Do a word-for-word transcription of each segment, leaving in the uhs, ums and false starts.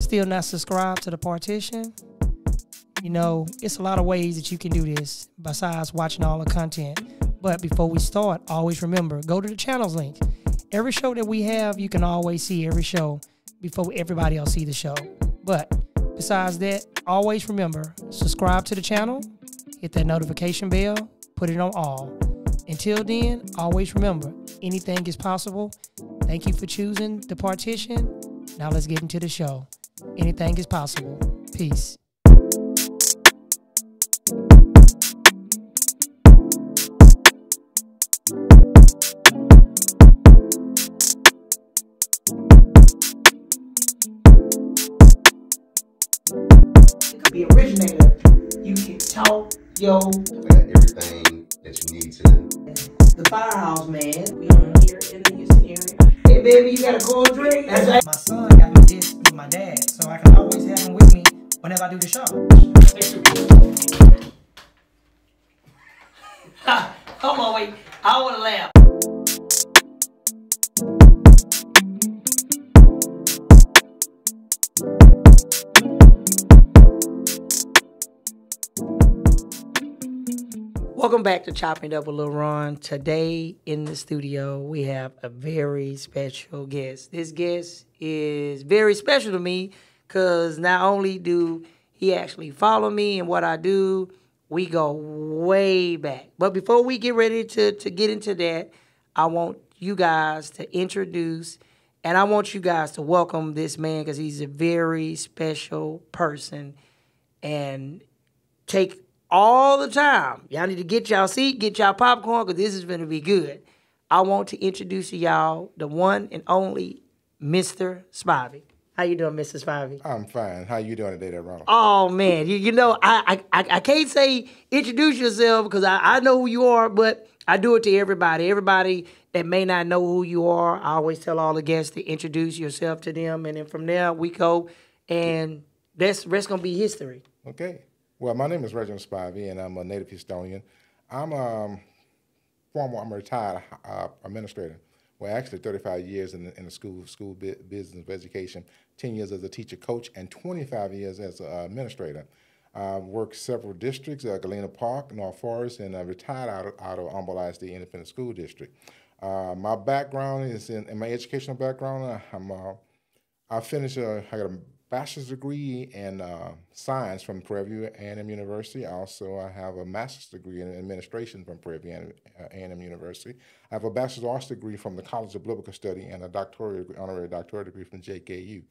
Still not subscribed to the partition? You know, it's a lot of ways that you can do this besides watching all the content. But before we start, always remember, go to the channels link. Every show that we have, you can always see every show before everybody else see the show. But besides that, always remember, subscribe to the channel, hit that notification bell, put it on all. Until then, always remember, anything is possible. Thank you for choosing the partition. Now let's get into the show. Anything is possible. Peace. You could be an originator. You can talk yo. Everything that you need to. The firehouse, man. We are here in the Houston area. Hey, baby, you got a cold drink? That's right. My son got me this with my dad, so I can always have him with me whenever I do the show. Hold on, wait. I want to laugh. Welcome back to Chopping It Up with Lil Ron. Today in the studio, we have a very special guest. This guest is very special to me because not only do he actually follow me and what I do, we go way back. But before we get ready to, to get into that, I want you guys to introduce, and I want you guys to welcome this man because he's a very special person and take all the time. Y'all need to get y'all seat, get y'all popcorn, because this is going to be good. I want to introduce to y'all the one and only Mister Spivey. How you doing, Mister Spivey? I'm fine. How you doing today, Ronald? Oh, man. You, you know, I, I I can't say introduce yourself because I, I know who you are, but I do it to everybody. Everybody that may not know who you are, I always tell all the guests to introduce yourself to them, and then from there we go, and that's, that's going to be history. Okay. Well, my name is Reginald Spivey, and I'm a native Houstonian. I'm a former, I'm a retired uh, administrator. Well, actually, thirty-five years in the, in the school school business of education, ten years as a teacher coach, and twenty-five years as an administrator. I've worked several districts, uh, Galena Park, North Forest, and I retired out of, out of Humble I S D Independent School District. Uh, my background is in, in my educational background. I'm uh, I finished, uh, I got a bachelor's degree in uh, science from Prairie View A and M University. Also, I have a master's degree in administration from Prairie View A and M University. I have a bachelor's arts degree from the College of Biblical Study and a doctoral degree, honorary doctoral degree from J K U.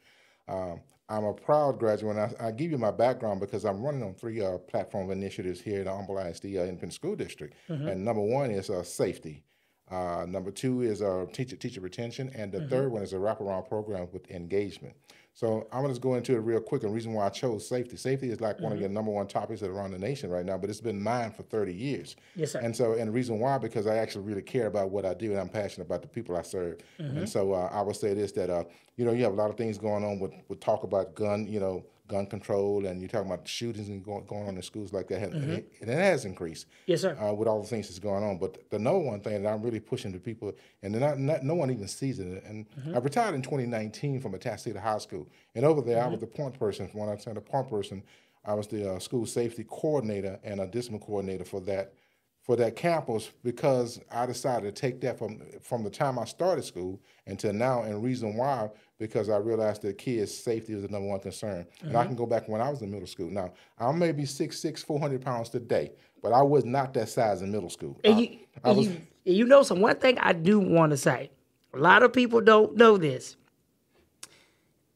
Um, I'm a proud graduate, and I, I give you my background because I'm running on three uh, platform initiatives here at the Humble I S D uh, Independent School District. Mm-hmm. And number one is uh, safety. Uh, number two is uh, teacher, teacher retention, and the mm-hmm. third one is a wraparound program with engagement. So I'm going to go into it real quick, and the reason why I chose safety. Safety is like mm-hmm. one of the number one topics around the nation right now, but it's been mine for thirty years. Yes, sir. And so, and the reason why, because I actually really care about what I do, and I'm passionate about the people I serve. Mm-hmm. And so uh, I would say this, that, uh, you know, you have a lot of things going on with, with talk about gun, you know, gun control, and you're talking about shootings and going, going on in schools like that. Mm-hmm. And it, and it has increased. Yes, sir. Uh, with all the things that's going on. But the number one thing that I'm really pushing to people, and they're not, not, no one even sees it. And mm-hmm. I retired in twenty nineteen from Atascocita High School. And over there, mm-hmm. I was the point person. When I said the point person, I was the uh, school safety coordinator and a discipline coordinator for that for that campus, because I decided to take that from from the time I started school until now. And reason why, because I realized that kids' safety was the number one concern. Mm-hmm. And I can go back when I was in middle school. Now, I may be six six, four hundred pounds today, but I was not that size in middle school. And I, you, I was, you, you know, some one thing I do want to say, a lot of people don't know this.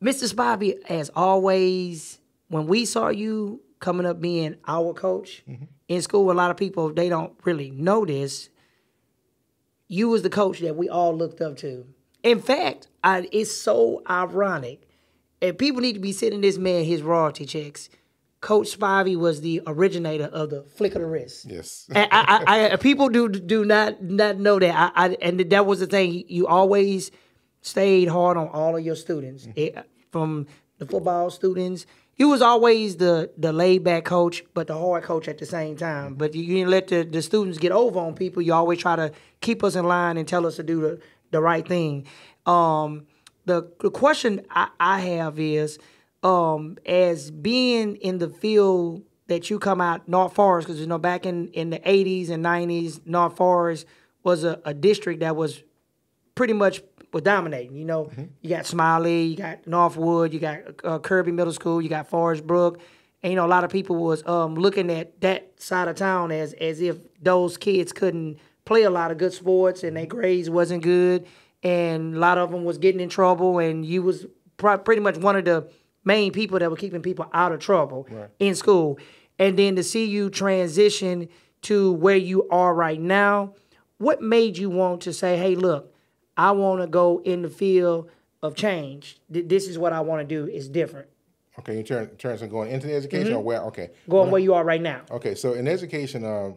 Mister Spivey, as always, when we saw you coming up being our coach mm-hmm. in school, a lot of people, they don't really know this. You was the coach that we all looked up to. In fact, I, it's so ironic. And people need to be sending this man his royalty checks. Coach Spivey was the originator of the flick of the wrist. Yes. And I, I, I, people do do not, not know that. I, I, and that was the thing. You always stayed hard on all of your students, it, from the football students. You was always the the laid-back coach, but the hard coach at the same time. But you didn't let the, the students get over on people. You always try to keep us in line and tell us to do the, the right thing. Um, the, the question I, I have is, um, as being in the field that you come out, North Forest, because, you know, back in, in the eighties and nineties, North Forest was a, a district that was pretty much was dominating, you know. Mm-hmm. You got Smiley, you got Northwood, you got uh, Kirby Middle School, you got Forest Brook. And, you know, a lot of people was um, looking at that side of town as as if those kids couldn't play a lot of good sports and their grades wasn't good. And a lot of them was getting in trouble. And you was pr pretty much one of the main people that were keeping people out of trouble right. in school. And then to see you transition to where you are right now, what made you want to say, hey, look, I want to go in the field of change. This is what I want to do. It's different. Okay, in terms of going into the education mm-hmm. or where? Okay. Going mm-hmm. where you are right now. Okay, so in education, uh,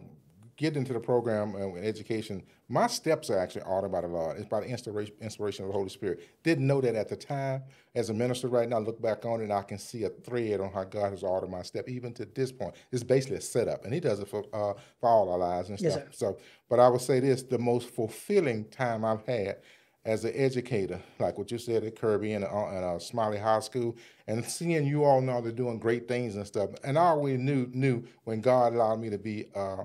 getting into the program uh, in education, my steps are actually ordered by the Lord. It's by the inspiration, inspiration of the Holy Spirit. Didn't know that at the time. As a minister right now, I look back on it and I can see a thread on how God has ordered my step, even to this point. It's basically a setup, and he does it for, uh, for all our lives and stuff. Yes, so, but I would say this, the most fulfilling time I've had as an educator, like what you said at Kirby and uh, Smiley High School, and seeing you all now they're doing great things and stuff. And I always knew knew when God allowed me to be uh,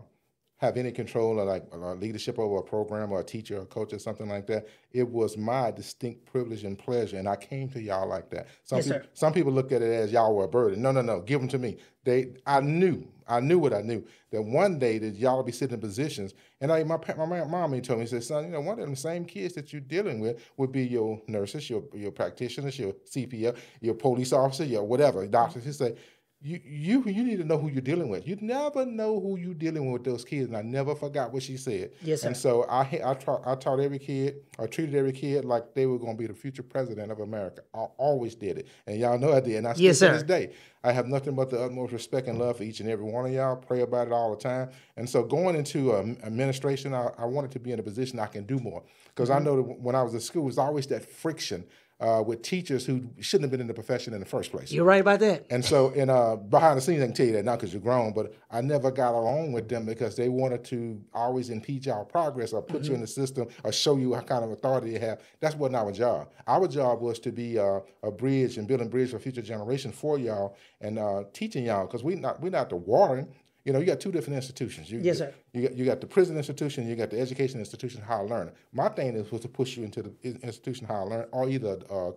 have any control or like or leadership over a program or a teacher or a coach or something like that, it was my distinct privilege and pleasure. And I came to y'all like that. Some, yes, people, some people look at it as y'all were a burden. No, no, no, give them to me. They, I knew, I knew what I knew, that one day that y'all would be sitting in positions. And I, my, my mommy told me, she said, son, you know, one of them same kids that you're dealing with would be your nurses, your, your practitioners, your C P L, your police officer, your whatever, doctors. She said, You, you you need to know who you're dealing with. You never know who you're dealing with those kids, and I never forgot what she said. Yes, sir. And so I I, taught, I taught every kid, I treated every kid like they were going to be the future president of America. I always did it, and y'all know I did, and I still yes, to this day. I have nothing but the utmost respect and love for each and every one of y'all. Pray about it all the time. And so going into um, administration, I, I wanted to be in a position I can do more, because mm-hmm. I know that when I was in school, it was always that friction Uh, with teachers who shouldn't have been in the profession in the first place. You're right about that. And so, in, uh, behind the scenes, I can tell you that now because you're grown, but I never got along with them because they wanted to always impede our progress or put mm-hmm. you in the system or show you what kind of authority you have. That's wasn't our job. Our job was to be uh, a bridge and building bridge for future generations for y'all and uh, teaching y'all, because we not, we're not the warring. You know, you got two different institutions. You, yes, sir. You got, you got the prison institution, you got the education institution, higher learning. My thing is was to push you into the institution, higher learning, or either uh,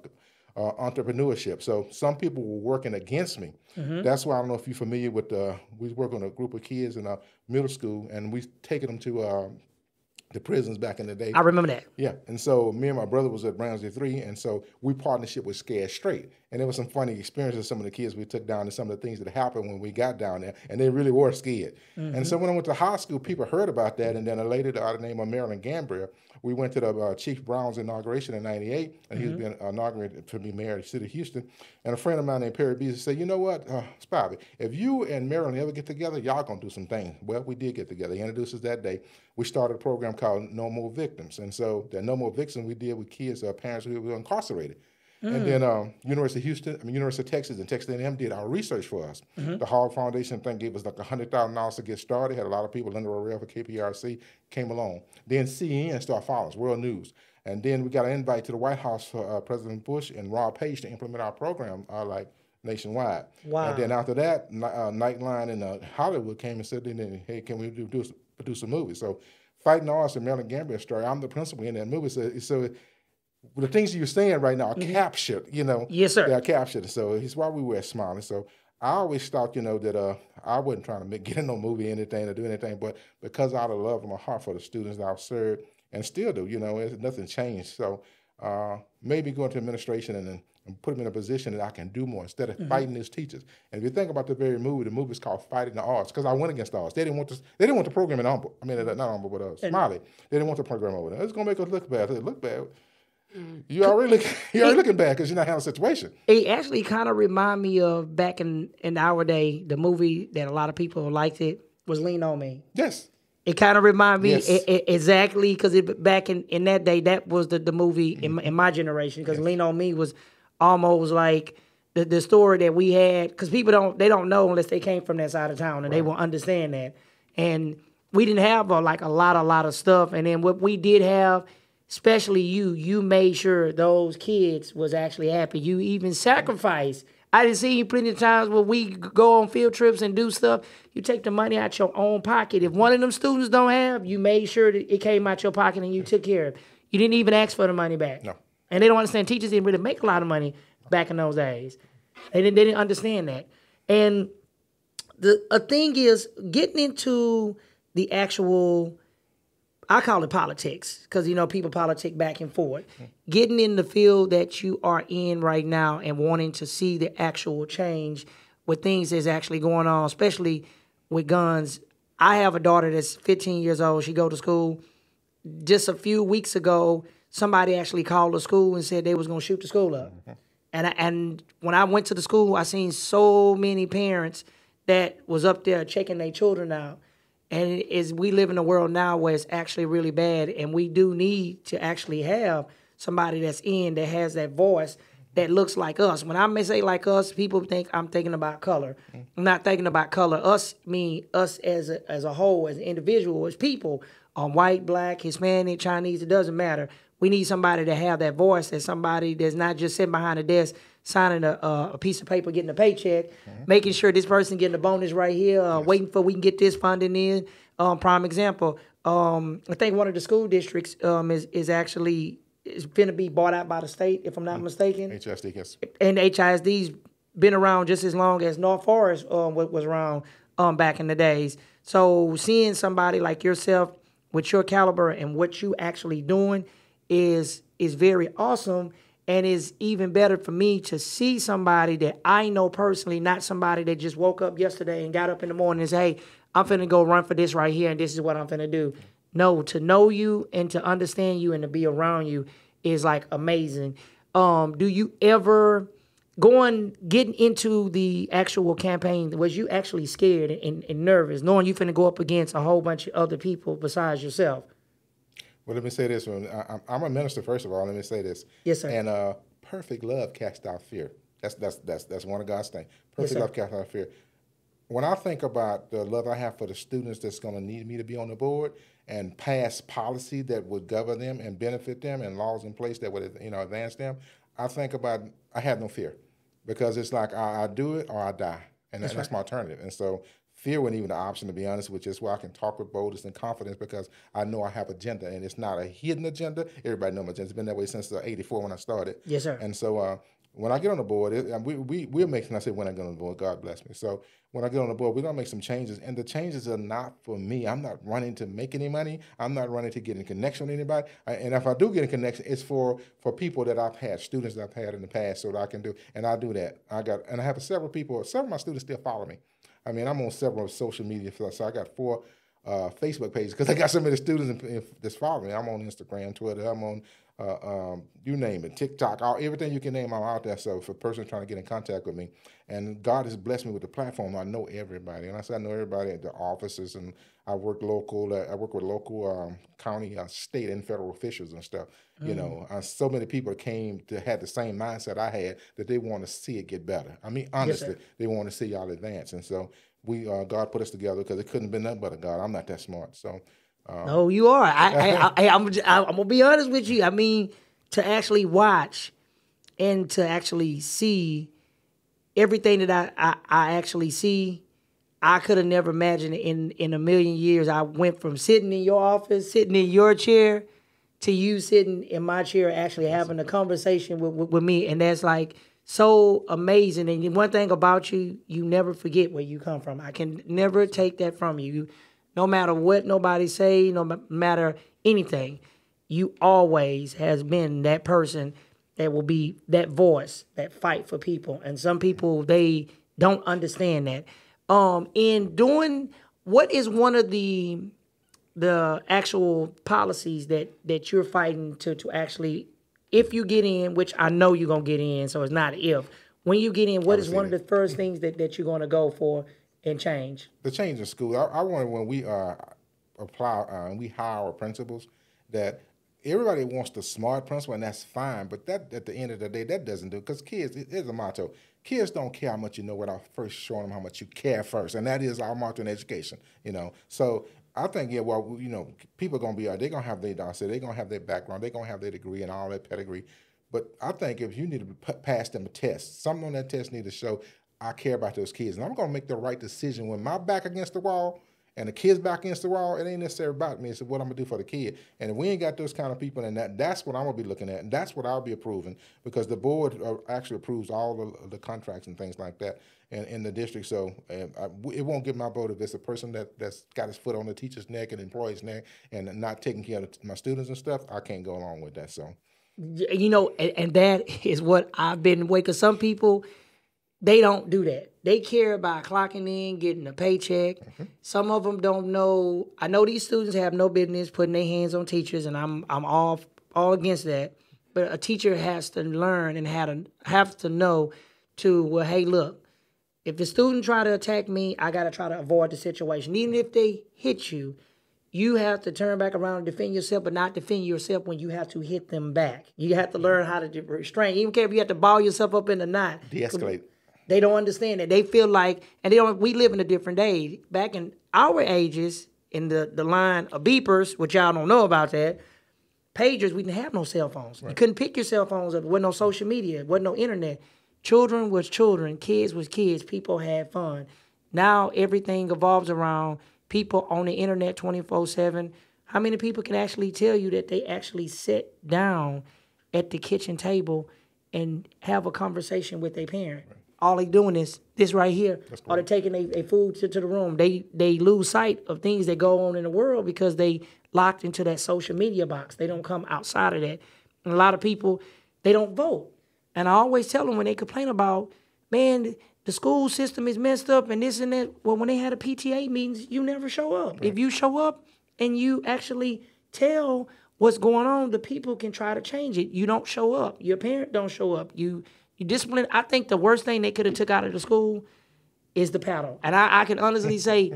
uh, entrepreneurship. So some people were working against me. Mm-hmm. That's why I don't know if you're familiar with the, we work on a group of kids in a middle school, and we taking them to uh, the prisons back in the day. I remember that. Yeah, and so me and my brother was at Ramsey three, and so we partnership with Scared Straight. And there was some funny experiences with some of the kids we took down and some of the things that happened when we got down there, and they really were scared. Mm-hmm. And so when I went to high school, people heard about that, and then a lady by the name of Marilyn Gambrell, we went to the uh, Chief Brown's inauguration in ninety-eight, and mm-hmm. he was being inaugurated to be mayor of the city of Houston, and a friend of mine named Perry Beasley said, you know what, uh, Spivey, if you and Marilyn ever get together, y'all going to do some things. Well, we did get together. He introduced us that day. We started a program called No More Victims, and so the No More Victims we did with kids, uh, parents who were incarcerated. And then um, University of Houston, I mean, University of Texas and Texas A and M did our research for us. Mm-hmm. The Hogg Foundation thing gave us like one hundred thousand dollars to get started. Had a lot of people, Linda Rorel for K P R C came along. Then C N N started following us, World News. And then we got an invite to the White House for uh, President Bush and Rob Page to implement our program uh, like nationwide. Wow. And then after that, uh, Nightline and uh, Hollywood came and said, hey, can we do, do, do some movies? So Fighting the Odds and Marilyn Gambrell's story, I'm the principal in that movie. So, so the things you're saying right now are mm-hmm. captured, you know. Yes, sir. They are captured. So it's why we were smiling. So I always thought, you know, that uh, I wasn't trying to make, get in no movie or anything or do anything, but because out of love in my heart for the students that I've served and still do, you know, nothing changed. So uh, maybe going to administration and, and put them in a position that I can do more instead of mm-hmm. fighting these teachers. And if you think about the very movie, the movie is called Fighting the Odds because I went against the odds. They didn't want this, They didn't want the program in Humble. I mean, not Humble, but uh, Smiley. They didn't want the program over there. It's going to make us look bad. They look bad. You already look, you're already it, looking bad because you're not having a situation. It actually kind of remind me of back in, in our day, the movie that a lot of people liked it was Lean On Me. Yes. It kind of remind me yes. it, it, exactly because back in, in that day, that was the, the movie mm-hmm. in, in my generation because yes. Lean On Me was almost like the, the story that we had because people don't, they don't know unless they came from that side of town and right. they won't understand that. And we didn't have a, like a lot, a lot of stuff. And then what we did have, especially you, you made sure those kids was actually happy. You even sacrificed I done seen you plenty of times when we go on field trips and do stuff. You take the money out your own pocket. If one of them students don't have, you made sure that it came out your pocket and you took care of it. You didn't even ask for the money back. No. And they don't understand. Teachers didn't really make a lot of money back in those days. They didn't, they didn't understand that. And the a thing is getting into the actual, I call it politics, because, you know, people politic back and forth. Getting in the field that you are in right now and wanting to see the actual change with things that's actually going on, especially with guns. I have a daughter that's fifteen years old. She go to school. Just a few weeks ago, somebody actually called the school and said they was going to shoot the school up. Mm-hmm. And, I, and when I went to the school, I seen so many parents that was up there checking their children out. And is we live in a world now where it's actually really bad, and we do need to actually have somebody that's in that has that voice that looks like us. When I may say like us, people think I'm thinking about color. I'm not thinking about color. Us mean us as a, as a whole, as an individual, as people. Um, white, black, Hispanic, Chinese, it doesn't matter. We need somebody to have that voice, that's somebody that's not just sitting behind a desk signing a, uh, a piece of paper, getting a paycheck, mm-hmm. making sure this person getting a bonus right here, uh, yes. waiting for we can get this funding in. Um, prime example, um, I think one of the school districts um, is is actually is going to be bought out by the state, if I'm not mm-hmm. mistaken. H I S D, yes. And H I S D's been around just as long as North Forest um, was around um, back in the days. So seeing somebody like yourself with your caliber and what you actually doing is is very awesome. And it's even better for me to see somebody that I know personally, not somebody that just woke up yesterday and got up in the morning and say, hey, I'm finna go run for this right here, and this is what I'm finna do. No, to know you and to understand you and to be around you is, like, amazing. Um, do you ever, going, getting into the actual campaign, was you actually scared and, and nervous, knowing you finna go up against a whole bunch of other people besides yourself? Well, let me say this. One. I, I'm a minister, first of all. Let me say this. Yes, sir. And uh, perfect love casts out fear. That's that's that's that's one of God's things. Perfect yes, love casts out fear. When I think about the love I have for the students that's going to need me to be on the board and pass policy that would govern them and benefit them and laws in place that would, you know, advance them, I think about I have no fear, because it's like I, I do it or I die, and that's, that, right. that's my alternative. And so. Fear wasn't even an option, to be honest, which is why I can talk with boldness and confidence, because I know I have agenda, and it's not a hidden agenda. Everybody knows my agenda. It's been that way since eighty-four when I started. Yes, sir. And so uh, when I get on the board, it, we, we, we'll make, and I say when I get on the board, God bless me. So when I get on the board, we're going to make some changes, and the changes are not for me. I'm not running to make any money. I'm not running to get in connection with anybody. I, and if I do get in connection, it's for, for people that I've had, students that I've had in the past, so that I can do, and I do that. I got, and I have several people, some of my students still follow me. I mean, I'm on several social media, so I got four uh, Facebook pages because I got so many students in, in, that's following me. I'm on Instagram, Twitter, I'm on, uh, um, you name it, TikTok, all, everything you can name, I'm out there. So if a person trying to get in contact with me, and God has blessed me with the platform, I know everybody. And I said I know everybody at the offices, and I work local, I work with local, um, county, uh, state, and federal officials and stuff. Mm-hmm. You know, uh, so many people came to have the same mindset I had, that they want to see it get better. I mean, honestly, yes, they want to see y'all advance. And so we, uh, God put us together, because it couldn't have been nothing but a God. I'm not that smart, so. Um, no, you are. I, I, I, I'm, I'm gonna be honest with you. I mean, to actually watch and to actually see everything that I, I, I actually see, I could have never imagined in, in a million years. I went from sitting in your office, sitting in your chair, to you sitting in my chair, actually having a conversation with, with, with me. And that's like so amazing. And one thing about you, you never forget where you come from. I can never take that from you. you No matter what nobody say, no matter anything, you always has been that person that will be that voice, that fight for people. And some people, they don't understand that. Um, in doing, what is one of the the actual policies that, that you're fighting to, to actually, if you get in, which I know you're going to get in, so it's not if. When you get in, what is one of the first things that, that you're going to go for? And change. The change in school. I, I wanted when we uh, apply uh, and we hire our principals, that everybody wants the smart principal, and that's fine, but that at the end of the day, that doesn't do it. Because kids, it is a motto. Kids don't care how much you know without first showing them how much you care first, and that is our motto in education, you know. So I think, yeah, well, you know, people are going to be, uh, they're going to have their doctorate, they're going to have their background, they're going to have their degree and all that pedigree. But I think if you need to p- pass them a test, something on that test needs to show I care about those kids, and I'm going to make the right decision. When my back against the wall and the kid's back against the wall, it ain't necessarily about me. It's what I'm going to do for the kid. And if we ain't got those kind of people in that, that's what I'm going to be looking at, and that's what I'll be approving, because the board actually approves all of the contracts and things like that in, in the district. So um, I, it won't get my vote if it's a person that, that's got his foot on the teacher's neck and employee's neck and not taking care of my students and stuff. I can't go along with that. So, you know, and, and that is what I've been waiting up. Some people, they don't do that. They care about clocking in, getting a paycheck. Mm-hmm. Some of them don't know. I know these students have no business putting their hands on teachers, and I'm I'm all all against that. But a teacher has to learn and have to, have to know to, well, hey, look, if the student try to attack me, I got to try to avoid the situation. Even if they hit you, you have to turn back around and defend yourself, but not defend yourself when you have to hit them back. You have to learn how to restrain. Even if you have to ball yourself up in a knot. De-escalate. They don't understand that. They feel like, and they don't. We live in a different day. Back in our ages, in the, the line of beepers, which y'all don't know about that, pagers, we didn't have no cell phones. Right. You couldn't pick your cell phones up. There wasn't no social media. There wasn't no internet. Children was children. Kids was kids. People had fun. Now everything evolves around people on the internet twenty-four seven. How many people can actually tell you that they actually sit down at the kitchen table and have a conversation with their parent? Right. All they doing is this right here, or they're taking their food to, to the room. They they lose sight of things that go on in the world because they locked into that social media box. They don't come outside of that. And a lot of people, they don't vote. And I always tell them when they complain about, man, the school system is messed up and this and that. Well, when they had a P T A meetings, you never show up. Right. If you show up and you actually tell what's going on, the people can try to change it. You don't show up. Your parent don't show up. You... You discipline. I think the worst thing they could have took out of the school is the paddle. And I, I can honestly say,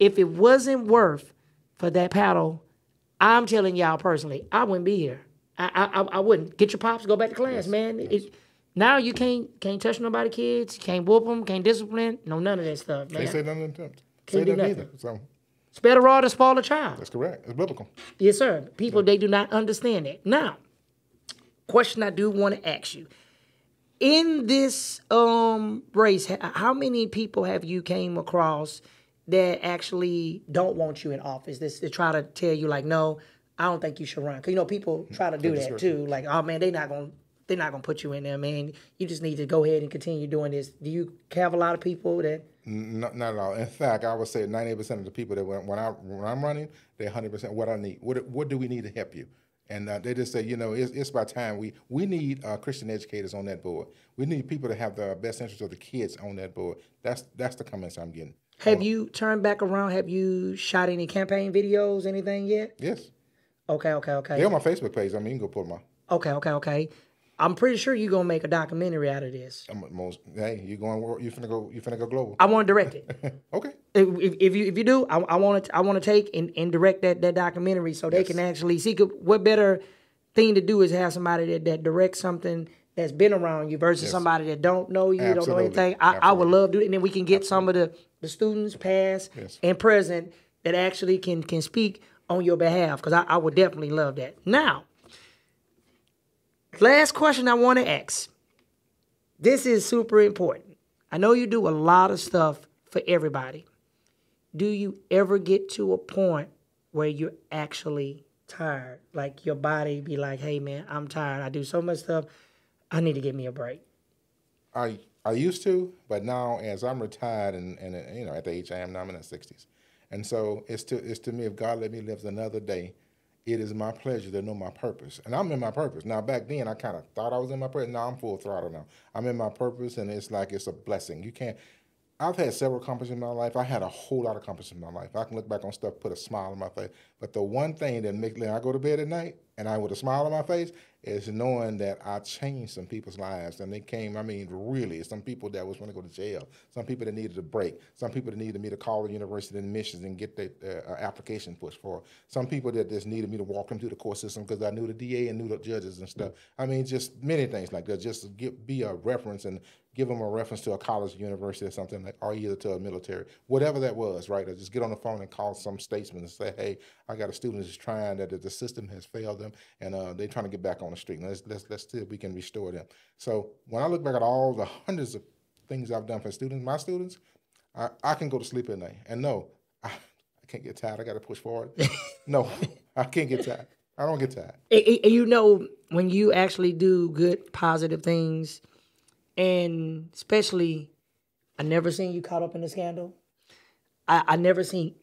if it wasn't worth for that paddle, I'm telling y'all personally, I wouldn't be here. I I, I wouldn't. Get your pops, go back to class, yes, man. Yes. It, now you can't can't touch nobody, kids. Can't whoop them. Can't discipline. No, none of that stuff, man. They say none of them. Can't do nothing. Either, so. Spare the rod and spoil the child. That's correct. It's biblical. Yes, sir. People, yeah. They do not understand that. Now, question I do want to ask you. In this um, race, how many people have you came across that actually don't want you in office? That's, they try to tell you, like, no, I don't think you should run. Because, you know, people try to do that, right. too. Like, oh, man, they're not going to they're not gonna put you in there, man. You just need to go ahead and continue doing this. Do you have a lot of people that? No, not at all. In fact, I would say ninety-eight percent of the people that when, when, I, when I'm running, they're one hundred percent what I need. What, what do we need to help you? And uh, they just say, you know, it's, it's about time. We we need uh, Christian educators on that board. We need people to have the best interest of the kids on that board. That's that's the comments I'm getting. Have you turned back around? Have you shot any campaign videos, anything yet? Yes. Okay, okay, okay. They're on my Facebook page. I mean, you can go pull them out. Okay, okay, okay. I'm pretty sure you're gonna make a documentary out of this. I'm most, hey, you going? You finna go? You finna go global? I want to direct it. Okay. If, if you if you do, I want to I want to take and, and direct that, that documentary so they yes. can actually see. What better thing to do is have somebody that, that directs something that's been around you versus yes. somebody that don't know you, Absolutely. don't know anything. I, I would love to, and then we can get Absolutely. some of the, the students past yes. and present that actually can can speak on your behalf, because I, I would definitely love that. Now. Last question I want to ask. This is super important. I know you do a lot of stuff for everybody. Do you ever get to a point where you're actually tired? Like your body be like, hey, man, I'm tired. I do so much stuff. I need to give me a break. I I used to, but now as I'm retired and, and you know, at the age I am now, I'm in the sixties. And so it's to, it's to me, if God let me live another day, it is my pleasure to know my purpose. And I'm in my purpose. Now, back then, I kind of thought I was in my purpose. Now, I'm full throttle now. I'm in my purpose, and it's like it's a blessing. You can't. I've had several accomplishments in my life. I had a whole lot of accomplishments in my life. I can look back on stuff, put a smile on my face. But the one thing that makes me, I go to bed at night, and I with a smile on my face, is knowing that I changed some people's lives. And they came, I mean, really, some people that was going to go to jail, some people that needed a break, some people that needed me to call the university admissions and get their uh, application pushed for, some people that just needed me to walk them through the court system because I knew the D A and knew the judges and stuff. I mean, just many things like that, just get, be a reference and give them a reference to a college, university or something, like, or either to a military, whatever that was, right? Or just get on the phone and call some statesman and say, hey, I got a student that's trying that the system has failed them. them, and uh, they're trying to get back on the street. Let's, let's, let's see if we can restore them. So when I look back at all the hundreds of things I've done for students, my students, I, I can go to sleep at night. And no, I, I can't get tired. I got to push forward. No, I can't get tired. I don't get tired. It, it, you know, when you actually do good, positive things, and especially, I never seen you caught up in a scandal. I, I never seen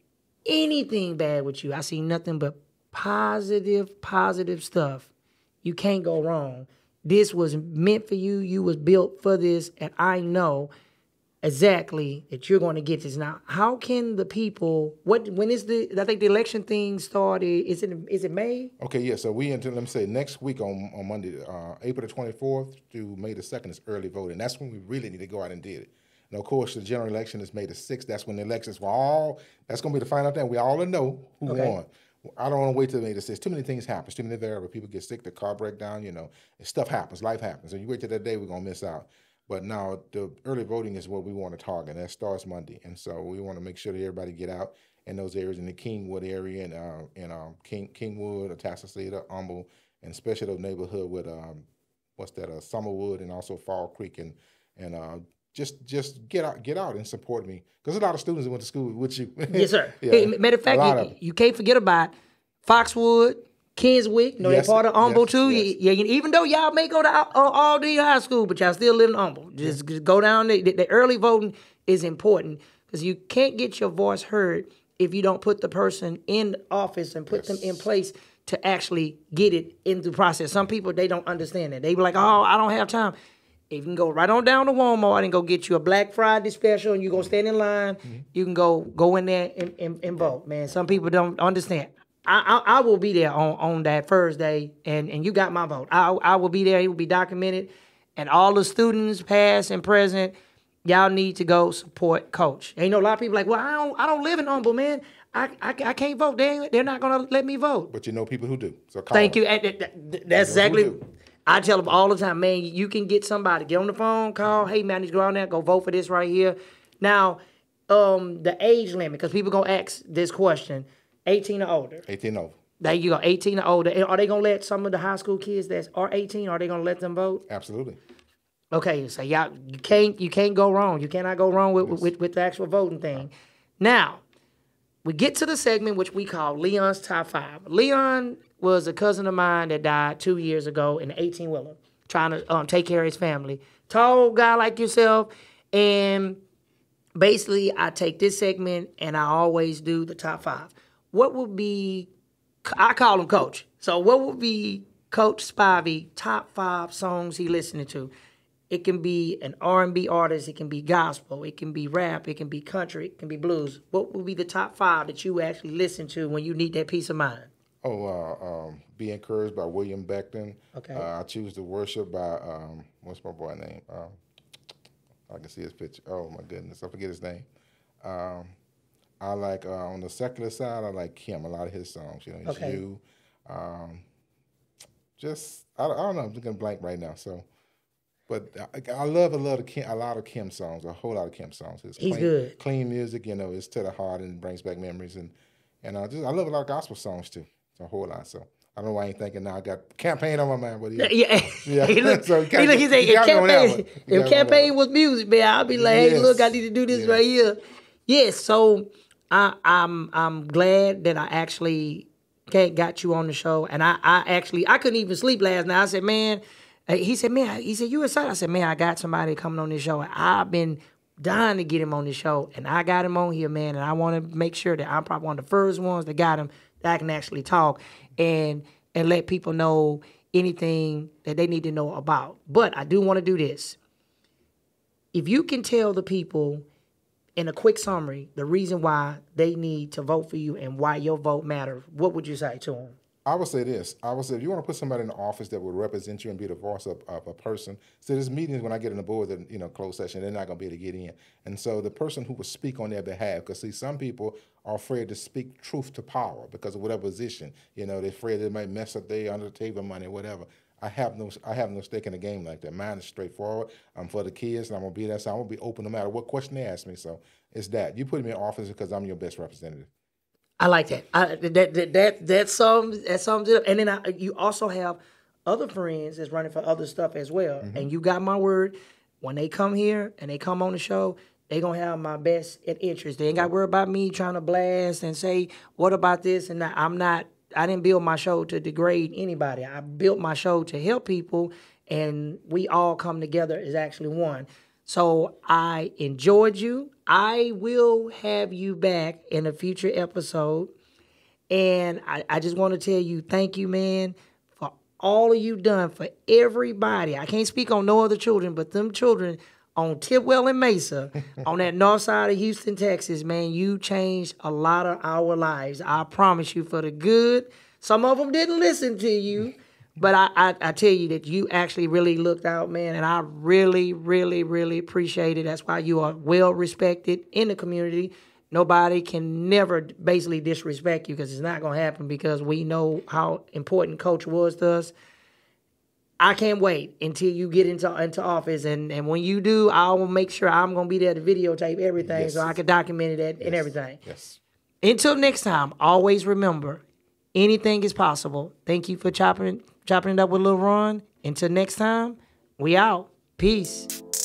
anything bad with you. I seen nothing but positive, positive stuff. You can't go wrong. This was meant for you. You was built for this, and I know exactly that you're going to get this. Now, how can the people? What when is the? I think the election thing started. Is it is it May? Okay, yeah. So we until let me say next week on on Monday, uh, April the twenty-fourth through May the second is early voting. That's when we really need to go out and did it. And of course, the general election is May the sixth. That's when the elections were all. That's going to be the final thing. We all know who okay. won. I don't want to wait till May the sixth. Too many things happen. Too many variables. People get sick. The car break down. You know, stuff happens. Life happens. And you wait till that day, we're gonna miss out. But now the early voting is what we want to target. That starts Monday, and so we want to make sure that everybody get out in those areas in the Kingwood area and uh, in um, King Kingwood, Atascocita, Humble, and especially those neighborhood with um, what's that? Uh, Summerwood and also Fall Creek, and and uh, just just get out, get out and support me because a lot of students that went to school with you. Yes, sir. Yeah. Hey, matter of fact, you, you can't forget about Foxwood. Kingwood, you know, yes, they're part of Humble, yes, too. Yes. Yeah, even though y'all may go to uh, Alden High School, but y'all still live in Humble. Just, yeah. just go down there. The, the early voting is important because you can't get your voice heard if you don't put the person in office and put yes. them in place to actually get it in the process. Some people, they don't understand that. They be like, oh, I don't have time. If you can go right on down to Walmart and go get you a Black Friday special and you're going to stand in line, mm-hmm. you can go go in there and, and, and vote, man. Some people don't understand. I, I will be there on, on that Thursday, and, and you got my vote. I, I will be there. It will be documented. And all the students, past and present, y'all need to go support Coach. And you know, a lot of people like, well, I don't I don't live in Humble, man. I, I, I can't vote. They, they're not going to let me vote. But you know people who do. So call Thank them. you. And that, that's exactly. I tell them all the time, man, you can get somebody. Get on the phone, call. Hey, man, I need to go out there. Go vote for this right here. Now, um, the age limit, because people going to ask this question. eighteen or older. eighteen over. There you go, eighteen or older. And are they going to let some of the high school kids that are eighteen, are they going to let them vote? Absolutely. Okay, so y'all, you can't you can't go wrong. You cannot go wrong with, yes. with, with the actual voting thing. Now, we get to the segment which we call Leon's Top Five. Leon was a cousin of mine that died two years ago in an eighteen-wheeler, trying to um, take care of his family. Tall guy like yourself, and basically I take this segment and I always do the top five. What would be, I call him Coach. So what would be Coach Spivey top five songs he listening to? It can be an R and B artist. It can be gospel. It can be rap. It can be country. It can be blues. What would be the top five that you actually listen to when you need that peace of mind? Oh, uh, um, Be Encouraged by William Beckton. Okay. Uh, I Choose to Worship by, um, what's my boy's name? Um, I can see his picture. Oh, my goodness. I forget his name. Um, I like, uh, on the secular side, I like him, a lot of his songs. You know, it's okay. you. Um, just, I, I don't know, I'm looking blank right now, so. But I, I love a lot, of Kim, a lot of Kim songs, a whole lot of Kim songs. It's He's clean, good. Clean music, you know, it's to the heart and brings back memories. And, and I, just, I love a lot of gospel songs, too, a whole lot, so. I don't know why I ain't thinking now. I got campaign on my mind. But yeah. yeah. yeah. He looked, so he kinda, he looked, he said, if campaign, if campaign was music, man, I'd be like, yes. hey, look, I need to do this yes. right here. Yes, so... I, I'm I'm glad that I actually got you on the show, and I, I actually I couldn't even sleep last night. I said, man, he said, man, he said you excited. I said, man, I got somebody coming on this show, and I've been dying to get him on this show, and I got him on here, man, and I want to make sure that I'm probably one of the first ones that got him that I can actually talk and and let people know anything that they need to know about. But I do want to do this. If you can tell the people. In a quick summary, the reason why they need to vote for you and why your vote matters, what would you say to them? I would say this. I would say if you want to put somebody in the office that will represent you and be the voice of, of a person, so there's meetings when I get on the board that, you know, closed session, they're not going to be able to get in. And so the person who will speak on their behalf, because, see, some people are afraid to speak truth to power because of whatever position. You know, they're afraid they might mess up their under-the-table money or whatever. I have no, I have no stake in a game like that. Mine is straightforward. I'm for the kids, and I'm gonna be there. So I'm gonna be open no matter what question they ask me. So it's that you put me in office because I'm your best representative. I like that. I, that, that, that, that, sums, that sums it up. And then I, you also have other friends that's running for other stuff as well. Mm-hmm. And you got my word, when they come here and they come on the show, they going to have my best at interest. They ain't got to worry about me trying to blast and say, what about this? And that. I'm not, I didn't build my show to degrade anybody. I built my show to help people, and we all come together as actually one. So I enjoyed you. I will have you back in a future episode. And I, I just want to tell you, thank you, man, for all of you done for everybody. I can't speak on no other children, but them children on Tidwell and Mesa, on that north side of Houston, Texas, man, you changed a lot of our lives. I promise you, for the good. Some of them didn't listen to you. But I, I, I tell you that you actually really looked out, man, and I really, really, really appreciate it. That's why you are well-respected in the community. Nobody can never basically disrespect you, because it's not going to happen, because we know how important culture was to us. I can't wait until you get into into office, and, and when you do, I will make sure I'm going to be there to videotape everything, yes, so I can document it, yes, and everything. Yes. Until next time, always remember, anything is possible. Thank you for chopping it. Chopping it up with Lil Ron. Until next time, we out. Peace.